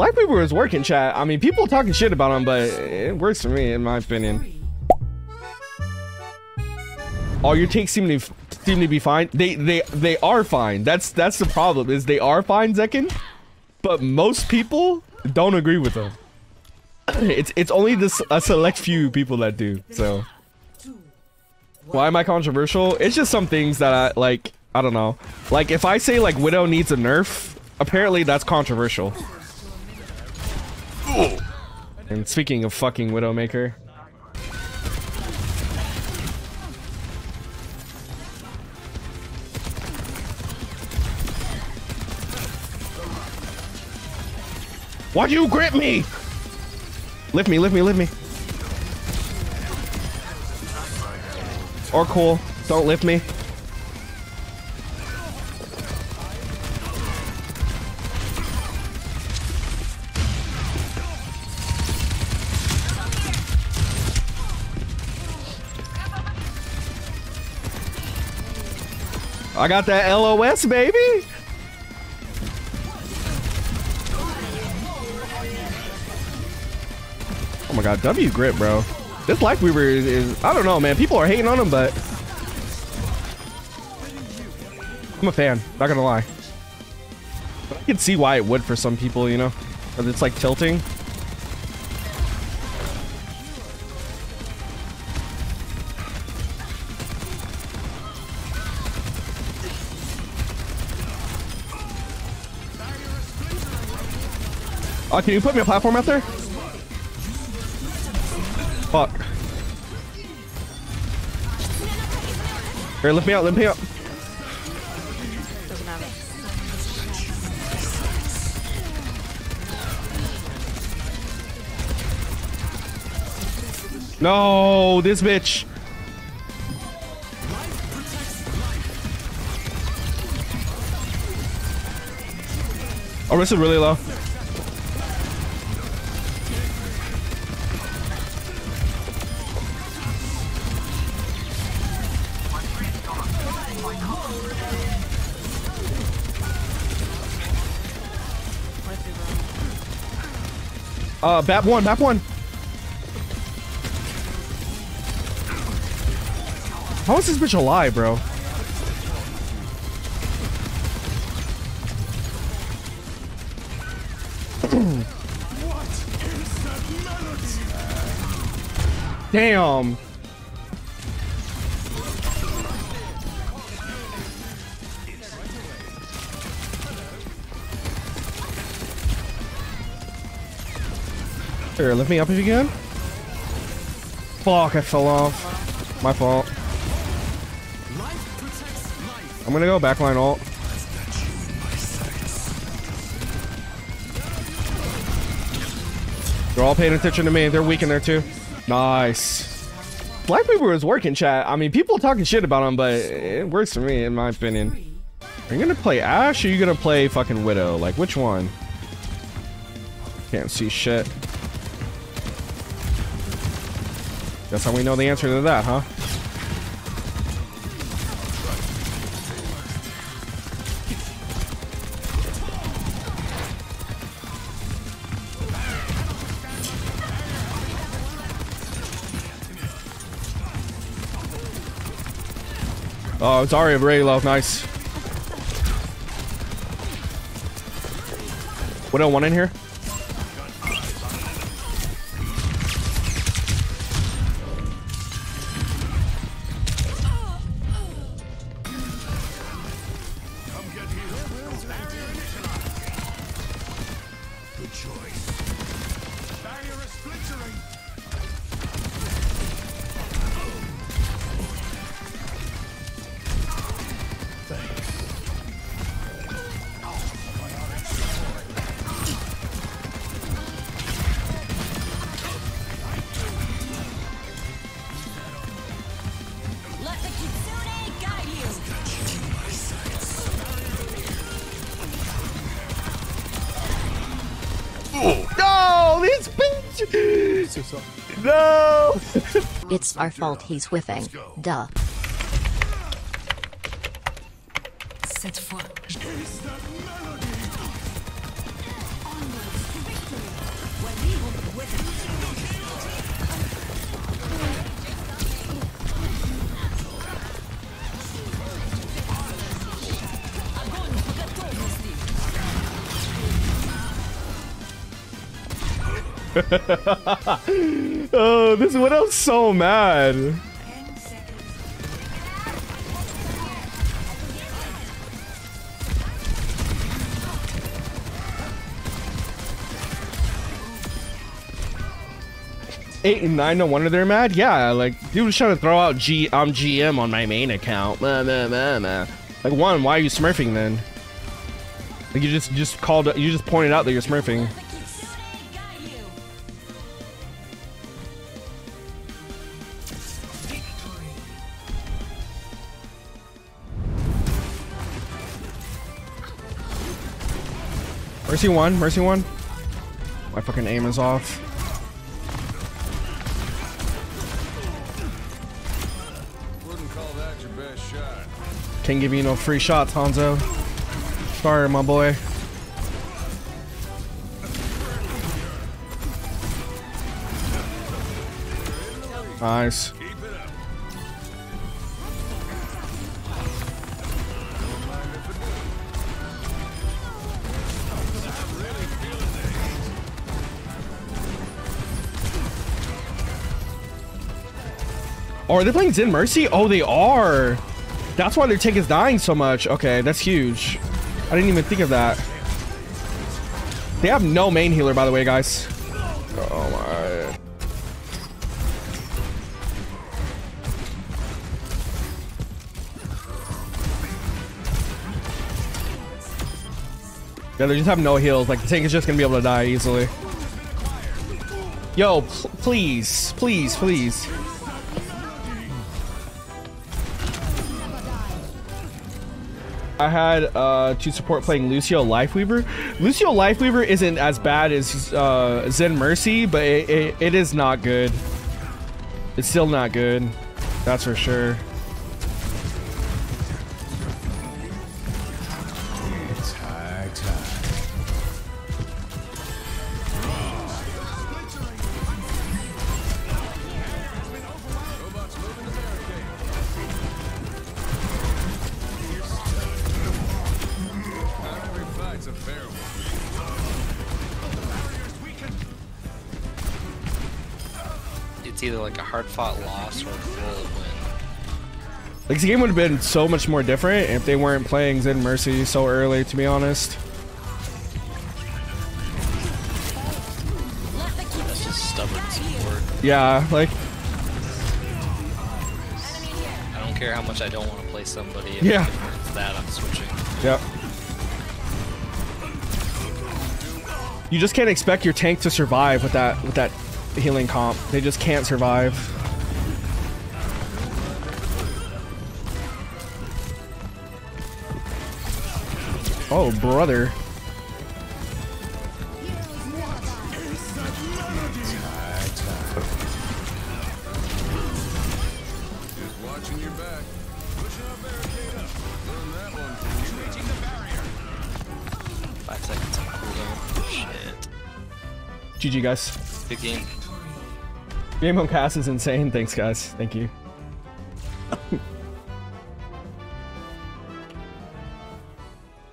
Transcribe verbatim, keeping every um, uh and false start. Lifeweaver is working, chat. I mean, people talking shit about him, but it works for me, in my opinion. All your takes seem to seem to be fine. They they they are fine. That's that's the problem. Is they are fine, Zekin, but most people don't agree with them. It's it's only this a select few people that do. So why am I controversial? It's just some things that I like. I don't know. Like if I say like Widow needs a nerf, apparently that's controversial. Ooh. And speaking of fucking Widowmaker. Why'd you grip me? Lift me, lift me, lift me. Or cool. Don't lift me. I got that L O S, baby. Oh my god, W grip, bro. This Lifeweaver is, is, I don't know, man. People are hating on him, but I'm a fan, not gonna lie. But I can see why it would for some people, you know? Because it's like tilting. Oh, can you put me a platform out there? Fuck. Here, lift me out, lift me out. No, this bitch. Oh, this is really low. Uh, bap one, bap one. How is this bitch alive, bro? Damn. Here, lift me up if you can. Fuck, I fell off. My fault. I'm gonna go backline ult. They're all paying attention to me. They're weak in there too. Nice. Lifeweaver is working, chat. I mean, people talking shit about him, but it works for me, in my opinion. Are you gonna play Ashe or are you gonna play fucking Widow? Like, which one? Can't see shit. That's how we know the answer to that, huh? Oh, it's Aria of Raylof, nice. What, I want in here? No! It's our fault he's whiffing. Duh. Oh, this one I'm so mad. Eight and nine, no wonder they're mad. Yeah, like dude was trying to throw out G um G M on my main account. Nah, nah, nah, nah. Like one, why are you smurfing then? Like you just just called, you just pointed out that you're smurfing. Mercy one, Mercy one. My fucking aim is off. Can't give you no free shots, Hanzo. Sorry, my boy. Nice. Oh, are they playing Zen Mercy? Oh, they are. That's why their tank is dying so much. Okay, that's huge. I didn't even think of that. They have no main healer, by the way, guys. Oh my. Yeah, they just have no heals. Like, the tank is just gonna be able to die easily. Yo, pl- please, please, please. I had uh, to support playing Lucio Lifeweaver. Lucio Lifeweaver isn't as bad as uh, Zen Mercy, but it, it, it is not good. It's still not good. That's for sure. It's high time. It's either like a hard-fought loss or a full win. Like, the game would have been so much more different if they weren't playing Zen Mercy so early, to be honest. That's just stubborn support. Yeah, like... I don't care how much I don't want to play somebody. If yeah. It's that, I'm switching. Yep. You just can't expect your tank to survive with that with that healing comp. They just can't survive. Oh, brother. Five seconds of cooldown. Shit. G G, guys. Good game. Game on pass is insane. Thanks, guys. Thank you.